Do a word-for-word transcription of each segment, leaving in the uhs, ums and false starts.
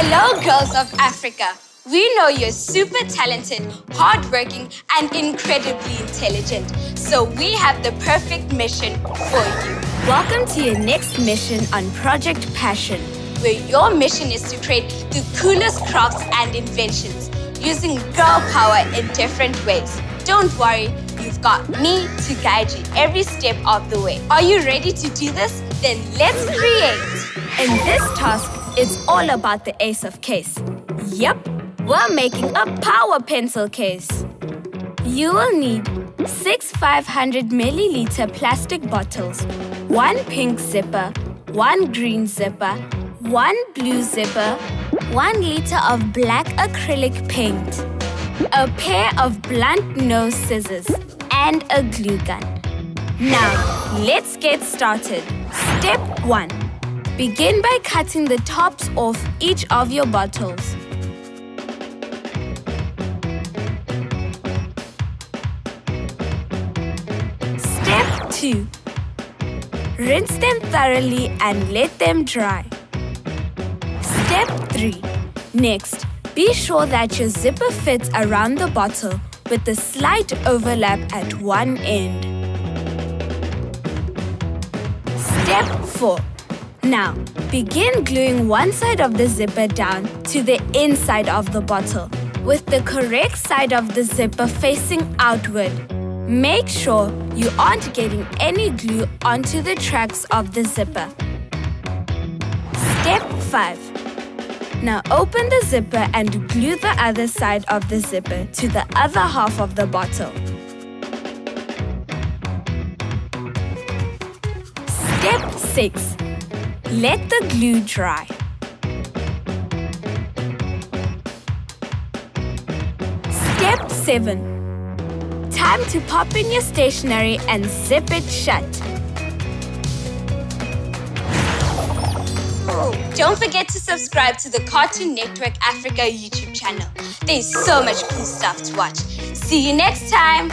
Hello, girls of Africa. We know you're super talented, hardworking, and incredibly intelligent. So we have the perfect mission for you. Welcome to your next mission on Project Passion, where your mission is to create the coolest crafts and inventions using girl power in different ways. Don't worry, you've got me to guide you every step of the way. Are you ready to do this? Then let's create. In this task, it's all about the ace of case. Yep. We're making a power pencil case. You will need six five hundred milliliter plastic bottles, one pink zipper, one green zipper, one blue zipper, one liter of black acrylic paint, a pair of blunt nose scissors, and a glue gun. Now, let's get started. Step one. Begin by cutting the tops off each of your bottles. two. Rinse them thoroughly and let them dry. Step three. Next, be sure that your zipper fits around the bottle with a slight overlap at one end. Step four. Now, begin gluing one side of the zipper down to the inside of the bottle, with the correct side of the zipper facing outward. Make sure you aren't getting any glue onto the tracks of the zipper. Step five. Now open the zipper and glue the other side of the zipper to the other half of the bottle. Step six. Let the glue dry. Step seven. Time to pop in your stationery and zip it shut. Don't forget to subscribe to the Cartoon Network Africa YouTube channel. There's so much cool stuff to watch. See you next time!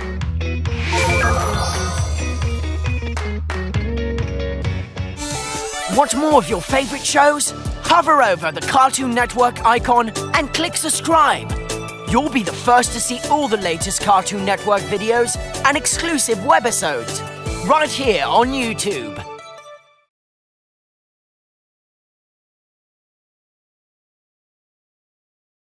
Want more of your favorite shows? Hover over the Cartoon Network icon and click subscribe. You'll be the first to see all the latest Cartoon Network videos and exclusive webisodes right here on YouTube.